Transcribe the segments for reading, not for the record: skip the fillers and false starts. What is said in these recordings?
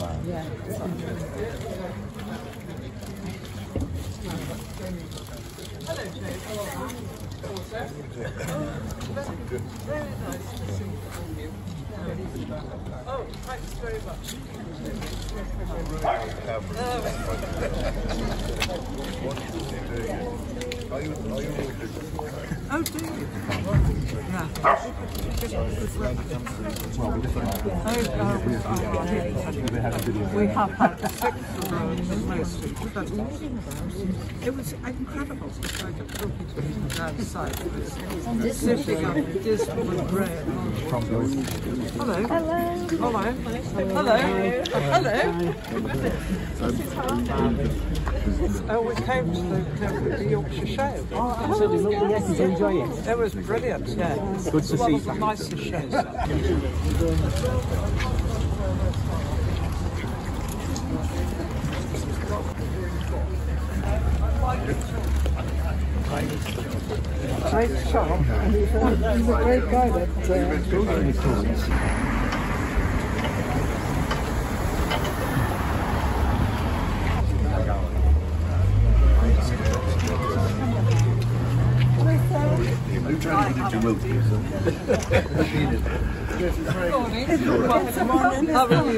fine. Yeah. Hello, Jay. Very nice to see you. Oh, thanks very much. Oh, do you? Yeah. We have had 6 rounds of roasting studies. It was incredible to try to talk to people outside of this, sniffing up dismal bread. Hello. Hello. Hello. Hello. Hello. Oh, we came to the Yorkshire show. Oh, yes. Enjoy it. It was brilliant, yeah. Good to see you. One of the nicest shows. Great shot. He's a great guy. That, yes, we are. We're going to have a little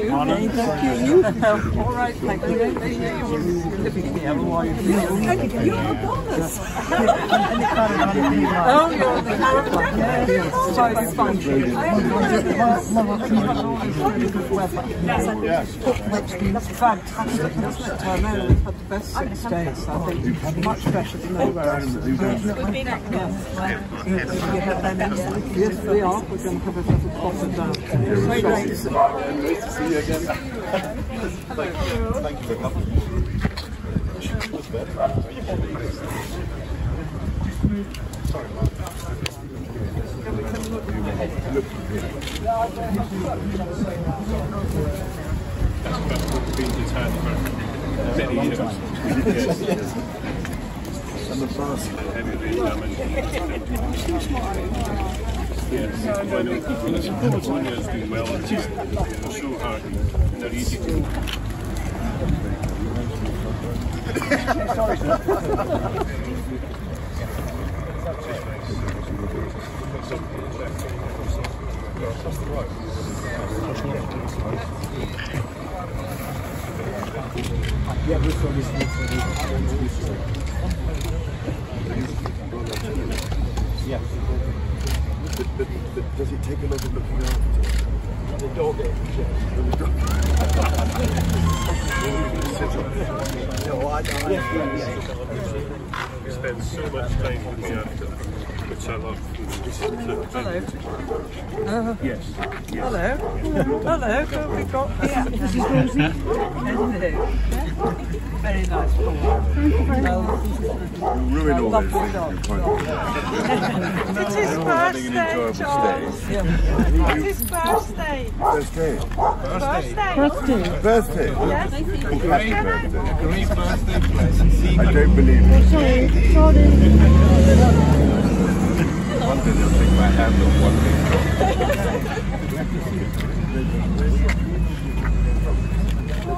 pot of that. Great to see you again. Thank you very much. And the bus. Yes, I know. California is doing well. It's just so hard. They're easy to do. Yeah, this one is yeah. But does it take a lot of looking out? The dog ate the shit. No, I don't. We spend so much time looking after them, which I love. Hello. Yes. Hello. Hello. Who have we got here? This is Rosie. Hello. Very nice. Ruin all those things. It's his birthday, Charles. It's his birthday. Birthday. Birthday. Birthday. Yes. Great birthday present. I don't believe it. Sorry. One thing I'll take my hand on, one thing. Come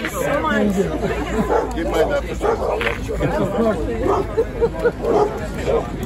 you so much. Give my love.